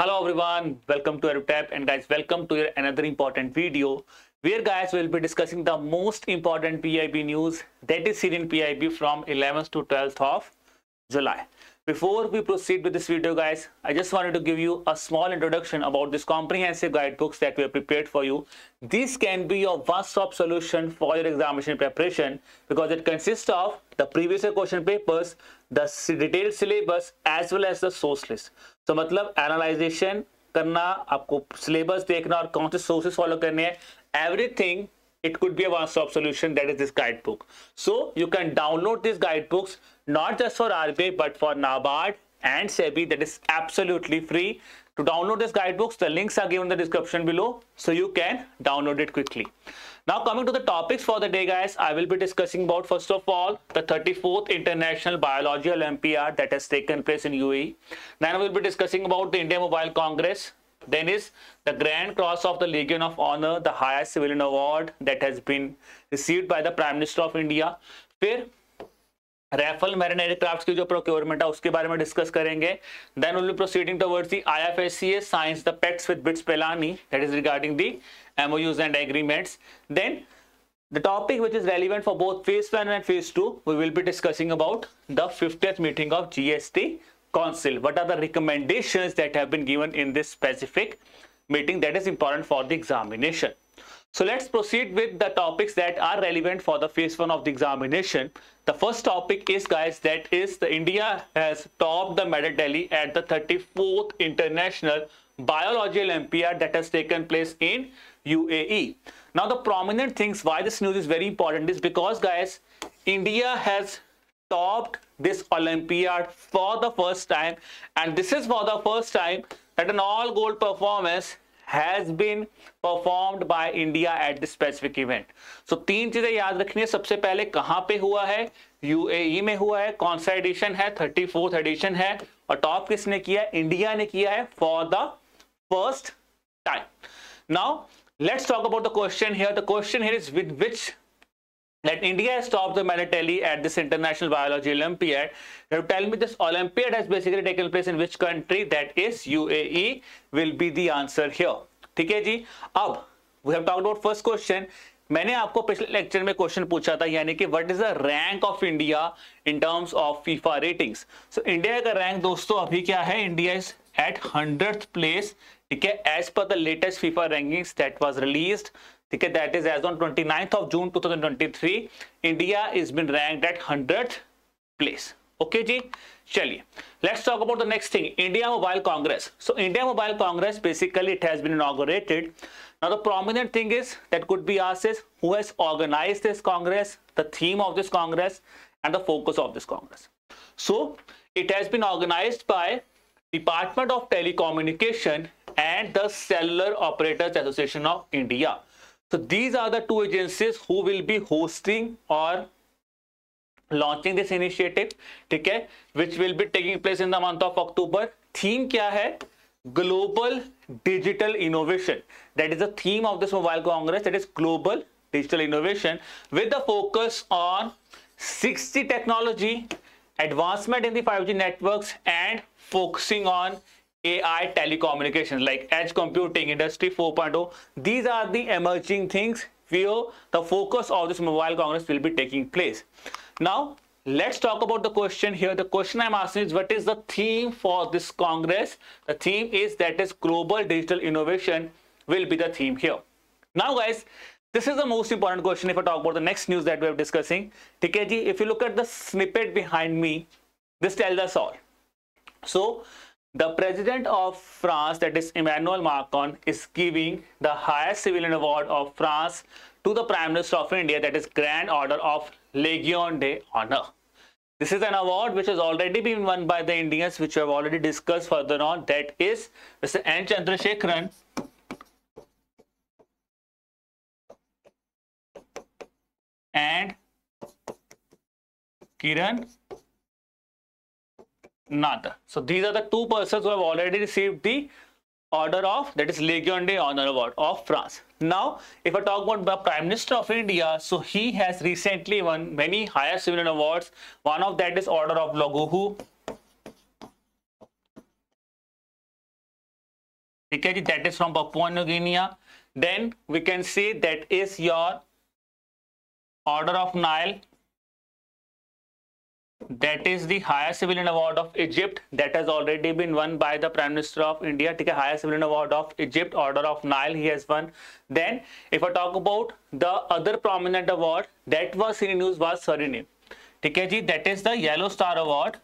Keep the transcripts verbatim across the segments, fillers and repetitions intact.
Hello everyone, welcome to EduTap and guys welcome to your another important video where guys we will be discussing the most important P I B news that is seen in P I B from eleventh to twelfth of July. Before we proceed with this video guys, I just wanted to give you a small introduction about this comprehensive guidebooks that we have prepared for you. This can be your one-stop solution for your examination preparation because it consists of the previous year question papers, the detailed syllabus as well as the source list. तो मतलब analysation करना, आपको syllabus देखना और कौन से sources follow करने हैं, everything it could be a one stop solution that is this guide book. So you can download this guide books not just for RBI but for NABARD and SEBI. That is absolutely free to download this guide books. The links are given in the description below so you can download it quickly. Now coming to the topics for the day guys, I will be discussing about first of all the thirty-fourth International Biology Olympiad that has taken place in U A E. Then I will be discussing about the India Mobile Congress. Then is the Grand Cross of the Legion of Honor, the highest civilian award that has been received by the Prime Minister of India. Then Rafale marine aircraft की जो procurement है उसके बारे में discuss करेंगे. Then will be proceeding towards the IFSC science the pacts with bits Pilani that is regarding the MoUs and agreements. Then the topic which is relevant for both phase one and phase two, we will be discussing about the fiftieth meeting of GST council. What are the recommendations that have been given in this specific meeting that is important for the examination. So let's proceed with the topics that are relevant for the phase one of the examination. The first topic is guys that is the India has topped the medal tally at the thirty-fourth International Biology Olympiad that has taken place in U A E. Now the prominent things why this news is very important is because guys India has topped this Olympiad for the first time, and this is for the first time that an all gold performance has been performed by India at this specific event. So तीन चीजें याद रखनी है. सबसे पहले कहां पे हुआ है, U A E में हुआ है, कौन सा एडिशन है, थर्टी फोर्थ एडिशन है, और टॉप किसने किया है, इंडिया ने किया है for the first time. Now let's talk about the question here. The question here is with which that India has topped the medal tally at this International Biology Olympiad. Now tell me, this Olympiad has basically taken place in which country? That is U A E will be the answer here. ठीक है जी. अब we have talked about first question. मैंने आपको पिछले lecture में question पूछा था यानी कि what is the rank of India in terms of FIFA ratings. So India का रैंक दोस्तों अभी क्या है, India is at hundred place. ठीक है, as per the latest FIFA rankings that was released. ठीक है, that is as on twenty ninth of June two thousand twenty three India is been ranked at hundred place. Okay जी, चलिए let's talk about the next thing, India mobile Congress. So India mobile Congress basically it has been inaugurated. Now the prominent thing is that could be asked is who has organized this Congress, the theme of this Congress and the focus of this Congress. So it has been organized by Department of Telecommunication and the Cellular Operators Association of India. So these are the two agencies who will be hosting or launching this initiative. ठीक है, which will be taking place in the month of October. Theme क्या है, global digital innovation. That is the theme of this mobile congress, that is global digital innovation with the focus on six G technology, advancement in the five G networks and focusing on A I telecommunications like edge computing, industry four point oh. These are the emerging things where the focus of this mobile congress will be taking place. Now let's talk about the question here. The question I'm asking is what is the theme for this Congress? The theme is that is global digital innovation will be the theme here. Now guys, this is the most important question if I talk about the next news that we are discussing. Okay ji, if you look at the snippet behind me, this tells us all. So the president of France, that is Emmanuel Macron, is giving the highest civilian award of France to the Prime Minister of India, that is Grand Order of Legion d'Honneur. This is an award which has already been won by the Indians, which we have already discussed further on. That is Mister N. Chandrasekharan. And Kiran Nada. So these are the two persons who have already received the Order of, that is Legion d'Honneur award of France. Now, if I talk about the Prime Minister of India, so he has recently won many higher civilian awards. One of that is Order of Logohu. ठीक है जी, that is from Papua New Guinea. Then we can see that is your order of Nile, that is the higher civilian award of Egypt that has already been won by the prime minister of India. ठीक है, higher civilian award of Egypt, order of Nile, he has won. Then if I talk about the other prominent award that was in news was Suriname. ठीक है जी, that is the yellow star award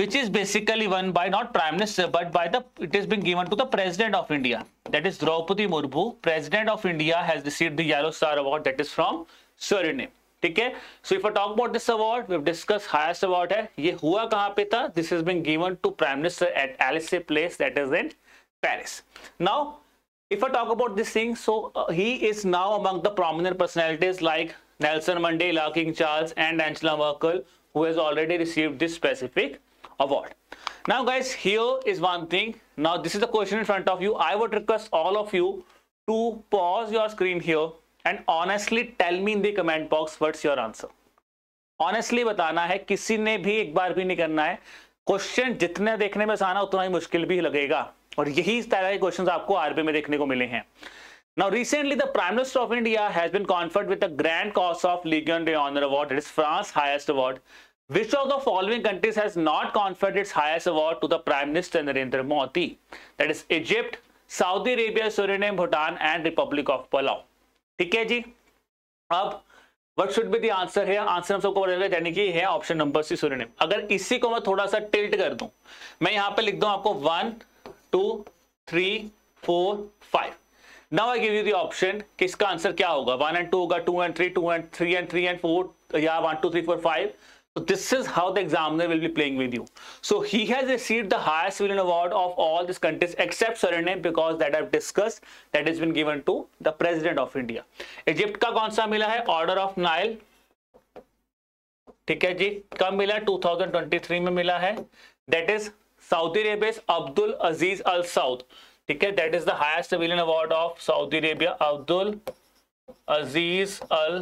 which is basically won by not prime minister but by the, it is being given to the president of India, that is Draupadi Murmu, president of India has received the yellow star award that is from Suriname. ठीक है, so if I talk about this award we discuss highest award है, ये हुआ कहां पे था, this is been given to prime minister at Elysee place that is in Paris. Now if I talk about this thing, so he is now among the prominent personalities like Nelson Mandela, King Charles and Angela Merkel who has already received this specific award. Now guys, here is one thing, now this is the question in front of you. I would request all of you to pause your screen here and honestly tell me in the comment box what's your answer. Honestly बताना है, किसी ने भी एक बार भी नहीं करना है. क्वेश्चन जितने देखने में आसाना उतना ही मुश्किल भी लगेगा और यही इस तरह के क्वेश्चंस आपको आरबीआई में देखने को मिले हैं. Now recently the Prime Minister of India has been conferred with the Grand Cross of Legion d'Honneur award, that is France's highest award. Which of the following countries has not conferred its highest award to the Prime Minister Narendra Modi? That is Egypt, Saudi Arabia, Suriname, Bhutan and Republic of Palau. ठीक है जी, अब what should be the answer है, answer हम सबको पता है, यानी कि है ऑप्शन नंबर सी सुरिनेम. अगर इसी को मैं थोड़ा सा टिल्ट कर दूं, मैं यहां पे लिख दूं आपको one two three four five, now I give you the option कि इसका आंसर क्या होगा, वन एंड टू होगा, two and three, two and three and three and four, या one two three four five. So this is how the examiner will be playing with you. So he has received the highest civilian award of all these countries except Suriname because that I have discussed, that has been given to the president of India. Egypt का कौन सा मिला है, Order of Nile. ठीक है जी, कब मिला, twenty twenty-three में मिला है. That is Saudi Arabia's Abdul Aziz Al Saud. ठीक है, that is the highest civilian award of Saudi Arabia, Abdul Aziz Al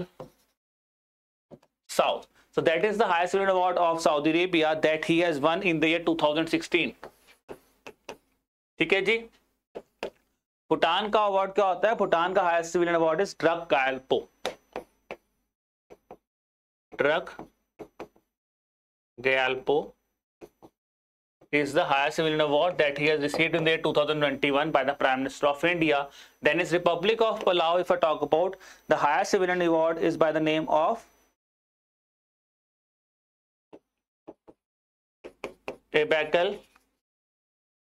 Saud. So that is the highest civilian award of Saudi Arabia that he has won in the year twenty sixteen. ठीक है जी, भूटान का award क्या होता है, भूटान का highest civilian award is Druk Gyalpo, Druk Gyalpo is the highest civilian award that he has received in the year twenty twenty-one by the Prime Minister of India. Then is Republic of Palau, if I talk about, the highest civilian award is by the name of Abacal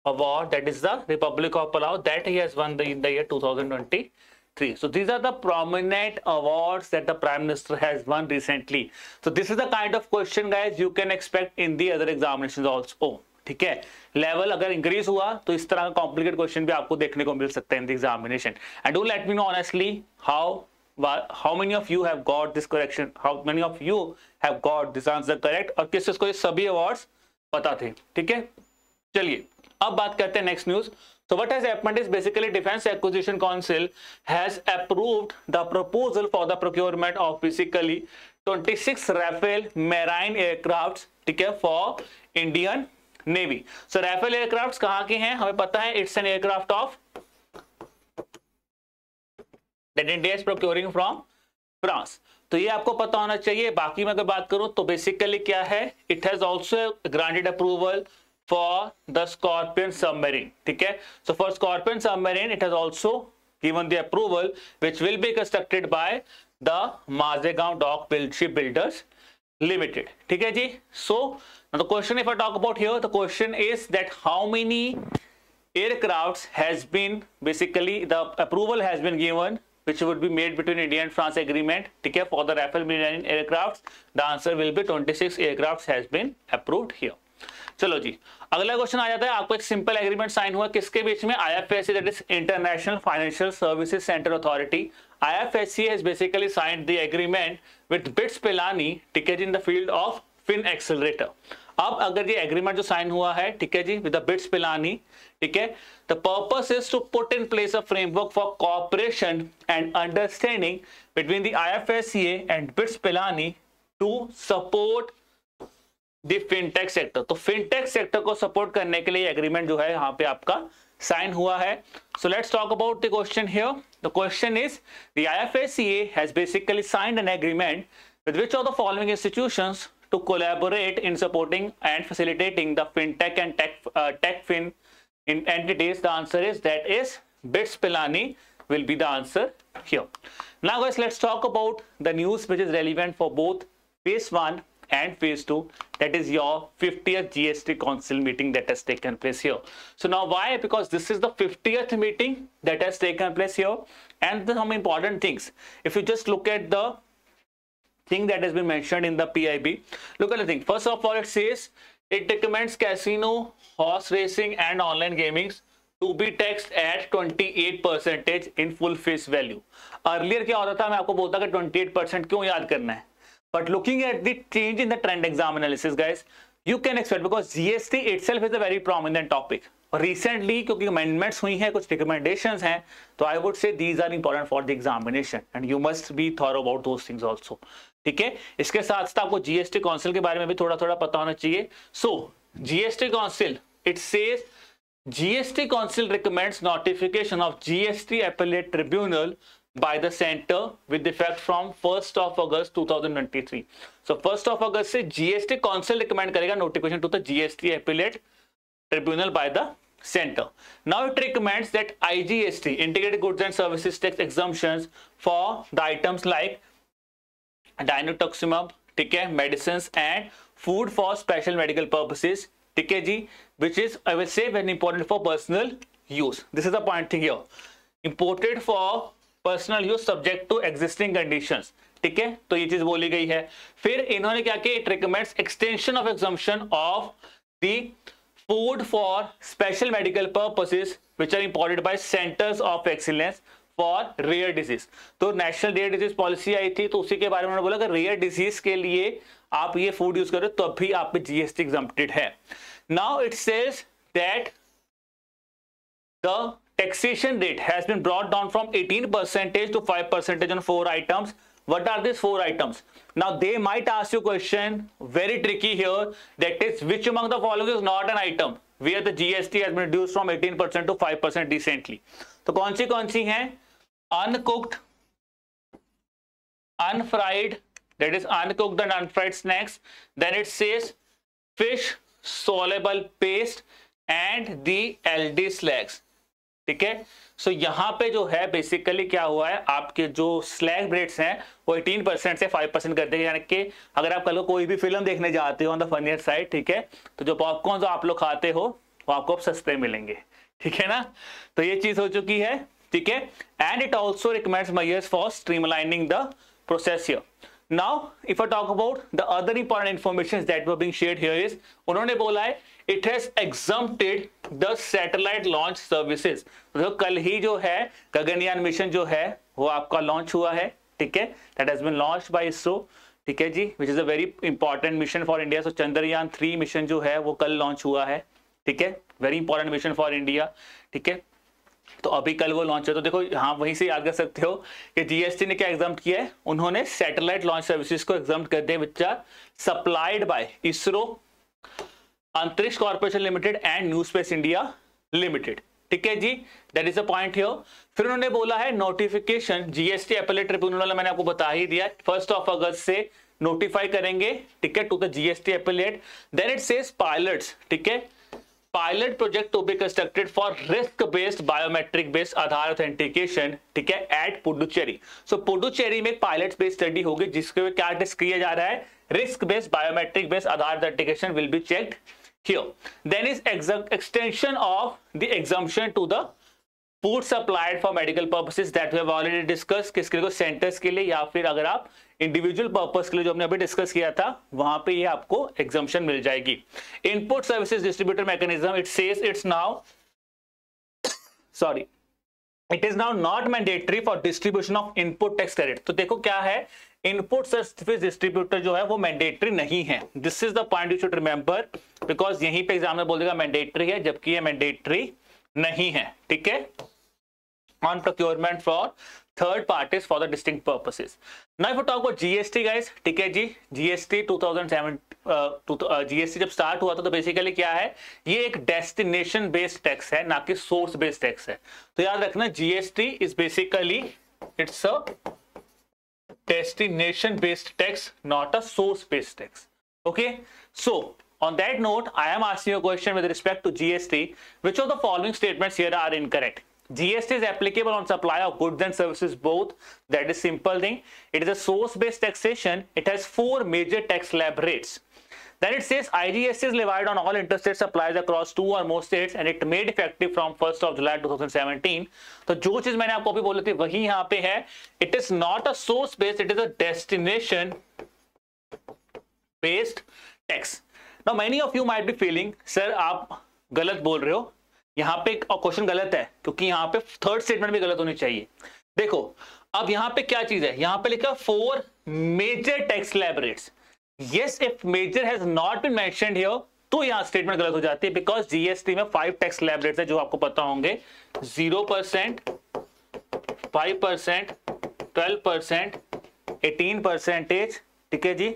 award, that is the Republic of Palau, that he has won the, in the year twenty twenty-three. So these are the prominent awards that the Prime Minister has won recently. So this is the kind of question guys you can expect in the other examinations also. ठीक है, level अगर increase हुआ तो इस तरह का complicated question भी आपको देखने को मिल सकता है in the examination. And do let me know honestly how how many of you have got this correction, how many of you have got this answer correct, और किस किसको ये सभी अवार्ड्स पता थे. ठीक है, चलिए अब बात करते हैं next news. So what has happened is basically defence acquisition council has approved the proposal for the procurement of basically twenty-six Rafale marine aircrafts. ठीक है, for Indian Navy. So Rafale aircrafts कहाँ के हैं, हमें पता है it's an aircraft of that India is procuring from France, तो ये आपको पता होना चाहिए. बाकी मैं अगर बात करूं तो बेसिकली क्या है, it has also granted approval for the scorpion submarine. ठीक है, so for scorpion submarine it has also given the approval which will be constructed by the माज़ेगांव dock builders limited. ठीक है जी, so the question if I talk about here, the question is that how many aircrafts has been basically the approval has been given which would be made between India and France agreement. ठीक है, for the Rafale Marine aircraft, the answer will be twenty-six aircrafts has been approved here. चलो जी, अगला question आ जाता है, आपको एक simple agreement sign हुआ किसके बीच में, I F S C that is International Financial Services Center Authority. I F S C has basically signed the agreement with B I T S Pilani. ठीक है जी, in the field of fin accelerator. अब अगर ये agreement जो sign हुआ है, ठीक है जी, विद द बिट्स पिलानी, ठीक है, the purpose is to put in place a framework for cooperation and understanding between the IFSCA and bits Pilani to support the fintech sector. तो फिनटेक सेक्टर को सपोर्ट करने के लिए एग्रीमेंट जो है यहाँ पे आपका साइन हुआ है। So let's talk about the question here. The question is the I F S C has basically signed an agreement with which of the following institutions to collaborate in supporting and facilitating the fintech and tech tech fin entities? The answer is that is BITS Pilani will be the answer here. Now guys, let's talk about the news which is relevant for both phase one and phase two. That is your fiftieth G S T Council meeting that has taken place here. So now why? Because this is the fiftieth meeting that has taken place here, and some important things. If you just look at the thing that has been mentioned in the P I B, look at the thing. First of all, it says it recommends casino, horse racing, and online gaming to be taxed at twenty-eight percent in full face value. Earlier क्या होता था, मैं आपको बोलता कि twenty-eight percent क्यों याद करना है, but looking at the change in the trend exam analysis, guys, you can expect because G S T itself is a very prominent topic. Recently, क्योंकि amendments हुई हैं, कुछ recommendations हैं, तो I would say these are important for the examination and you must be thorough about those things also. ठीक है, इसके साथ साथ आपको जीएसटी काउंसिल के बारे में भी थोड़ा थोड़ा पता होना चाहिए. So GST Council it says GST Council recommends notification of GST Appellate Tribunal by the centre with effect from first of August twenty twenty three. So first of August से जीएसटी काउंसिल रिकमेंड करेगा notification to the GST Appellate Tribunal by the center. Now it recommends that I G S T integrated goods and services tax exemptions for the items like Dinotuximab, ठीक है, medicines and food for special medical purposes, ठीक है जी, which is I will say very important for personal use. This is the point thing here. Imported for personal use subject to existing conditions. ठीक है, तो ये चीज बोली गई है. फिर इन्होंने क्या किया, it recommends extension of exemption of the food for special medical purposes which are imported by centers of excellence for rare disease. तो नेशनल रेयर डिजीज पॉलिसी आई थी, तो उसी के बारे में उन्होंने बोला कि रेयर डिजीज के लिए आप ये फूड यूज करो तो अभी आप पे जीएसटी एग्जम्प्टेड है. Now it says that the taxation rate has been brought down from eighteen percent to five percent on four items. What are these four items? Now they might ask you question very tricky here, that is which among the following is not an item where the G S T has been reduced from eighteen percent to five percent recently. तो कौन सी कौन सी है? Uncooked, unfried, that is uncooked and unfried snacks. Then it says fish, soluble paste and the algae slags. ठीक है, सो so, यहाँ पे जो है बेसिकली क्या हुआ है, आपके जो स्लैग रेट्स हैं वो eighteen percent से five percent कर देंगे. यानी कि अगर आप कल को कोई भी फिल्म देखने जाते हो ऑन द फनियर साइड, ठीक है, तो जो पॉपकॉर्न जो आप लोग खाते हो वो आपको अब सस्ते मिलेंगे. ठीक है ना, तो ये चीज हो चुकी है. ठीक है, and it also recommends measures for streamlining the process here. Now, if I talk about the other important information that were being shared here is, उन्होंने बोला है it has exempted the satellite launch services. तो कल ही जो है Gaganyaan mission जो है वो आपका लॉन्च हुआ है. ठीक है, that has been launched by ISRO. ठीक है जी, which is a very important mission for India. So Chandrayaan three mission जो है वो कल लॉन्च हुआ है. ठीक है, very important mission for India. ठीक है, तो अभी कल वो लॉन्च है, तो देखो हाँ वहीं से याद कर सकते हो कि जीएसटी ने क्या एग्जाम्प्ट किया है, उन्होंने सैटेलाइट लॉन्च सर्विसेज को एग्जाम्प्ट कर दिया which are supplied by ISRO, Antariksh corporation limited and new space India limited. ठीक है जी, that is a point here. फिर उन्होंने बोला है नोटिफिकेशन जीएसटी एपेलेट ट्रिब्यूनल, मैंने आपको बता ही दिया फर्स्ट ऑफ अगस्त से नोटिफाई करेंगे. ठीक है, to the GST appellate. Then it says pilots, ठीक है, pilot project to be constructed for risk-based biometric-based Aadhaar authentication, ठीक है, at Puducherry. So Puducherry में pilot-based study होगी जिसके क्या टेस्ट किया जा रहा है, risk-based biometric-based Aadhaar authentication will be checked here. Then is extension of the exemption to the food supplied for medical purposes that we have already discussed. किसके लिए, सेंटर्स के लिए या फिर अगर आप इंडिविजुअल पर्पस के लिए जो हमने अभी डिस्कस किया था वहां पे ये आपको एग्जम्पशन मिल जाएगी. Input services distributor mechanism, it says it's now sorry it is now not mandatory for distribution of input tax credit. तो देखो क्या है, इनपुट सर्विस डिस्ट्रीब्यूटर जो है वो मैंडेटरी नहीं है. This is the point you should remember, because यहीं पे एग्जाम में बोल देगा मैंडेटरी है, जबकि ये मैंडेटरी नहीं है. ठीक है, on procurement for third parties for the distinct purposes. Now, if we talk about G S T, guys, ठीक है जी, G S T twenty seventeen, G S T जब start हुआ था तो basically क्या है, ये एक destination based tax है, ना कि source based tax है. तो याद रखना G S T is basically it's a destination based tax, not a source based tax. Okay, so on that note, I am asking you a question with respect to G S T. Which of the following statements here are incorrect? G S T is applicable on supply of goods and services both. That is simple thing. It is a source-based taxation. It has four major tax slab rates. Then it says I G S T is levied on all interstate supplies across two or more states and it made effective from first of July twenty seventeen. तो जो चीज मैंने आपको अभी बोली थी वही यहाँ पे है. It is not a source-based. It is a destination-based tax. Now many of you might be feeling, sir, आप गलत बोल रहे हो. यहाँ पे क्वेश्चन गलत है क्योंकि यहाँ पे थर्ड स्टेटमेंट भी गलत होनी चाहिए. देखो अब यहाँ पे क्या चीज है, यहाँ पे लिखा four major tax slab rates. Yes, if major has not been mentioned here तो यहाँ स्टेटमेंट गलत हो जाती है, बिकॉज जीएसटी में फाइव टैक्स स्लैब रेट्स है जो आपको पता होंगे, zero percent, five percent, twelve percent, eighteen percentage, ठीक है जी,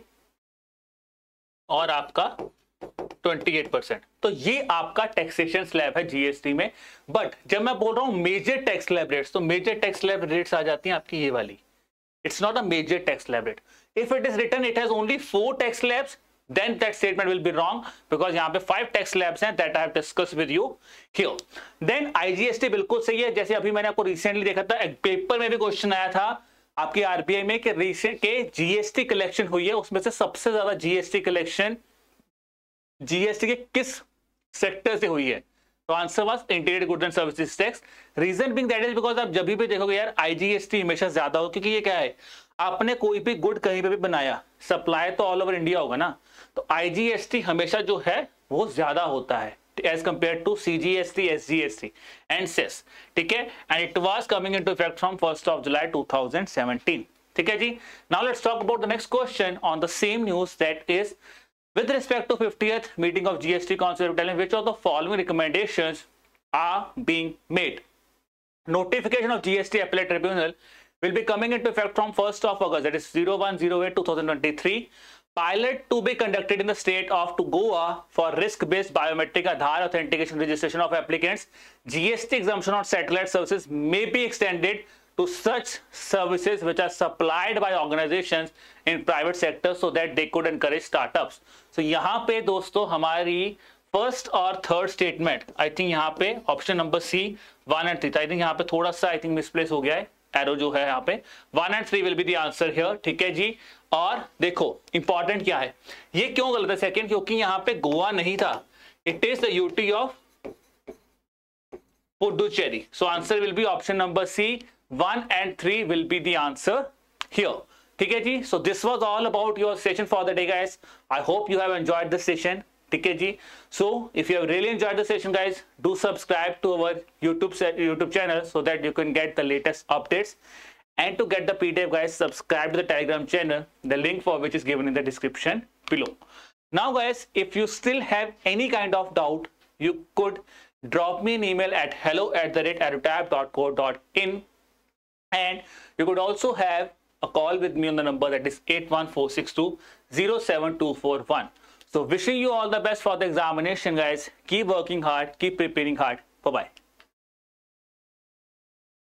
और आपका ट्वेंटी एट परसेंट. तो ये आपका टैक्सेशन स्लैब है जीएसटी में. बट जब मैं बोल रहा हूं मेजर टैक्स स्लैब रेट्स, तो मेजर टैक्स स्लैब रेट्स आ जाती हैं आपकी ये वाली. It's not a major tax slab rate. If it is written it has only four tax slabs, then that statement will be wrong, because यहाँ पे five tax slabs हैं that I have discuss with you here. Then IGST बिल्कुल सही है, जैसे अभी मैंने आपको रिसेंटली देखा था एक पेपर में भी क्वेश्चन आया था आपके आरबीआई में कि रिसेंट के जीएसटी कलेक्शन हुई है उसमें से सबसे ज्यादा जीएसटी कलेक्शन जीएसटी के किस सेक्टर से हुई है, तो answer was integrated goods and services tax. Reason being that is because आप जब भी देखोगे यार आईजीएसटी हमेशा ज्यादा हो, क्योंकि ये क्या है, आपने कोई भी गुड कहीं पे भी बनाया, सप्लाई तो ऑल ओवर इंडिया होगा ना, तो आईजीएसटी हमेशा जो है वो ज्यादा होता है as compare to CGST, SGST and cess, ठीक है. And it was coming into effect from first of July two thousand seventeen, ठीक है जी. Now let's talk about the next question on the same news, that is with respect to fiftieth meeting of G S T Council of India, which of the following recommendations are being made? Notification of G S T Appellate Tribunal will be coming into effect from first of August, that is oh one oh eight twenty twenty-three. Pilot to be conducted in the state of Goa for risk-based biometric Aadhaar authentication registration of applicants. G S T exemption on satellite services may be extended to such services which are supplied by organizations in private sector so that they could encourage startups. So यहाँ पे दोस्तों हमारी first और third statement, I think यहाँ पे option number C one and three, I think यहाँ पे थोड़ा सा I think misplace हो गया है, arrow जो है यहाँ पे one and three will be the answer here, ठीक है जी. और देखो important क्या है, ये क्यों गलत है सेकेंड, क्योंकि यहाँ पे गोवा नहीं था, it is the duty of Puducherry. So answer will be option number C. One and three will be the answer here. ठीक है जी. So this was all about your session for the day, guys. I hope you have enjoyed this session. ठीक है जी. So if you have really enjoyed the session, guys, do subscribe to our YouTube YouTube channel so that you can get the latest updates. And to get the P D F, guys, subscribe to the Telegram channel. The link for which is given in the description below. Now, guys, if you still have any kind of doubt, you could drop me an email at hello at the rate edutap dot co dot in. And you could also have a call with me on the number that is eight one four six two zero seven two four one. So wishing you all the best for the examination, guys. Keep working hard, keep preparing hard. Bye-bye.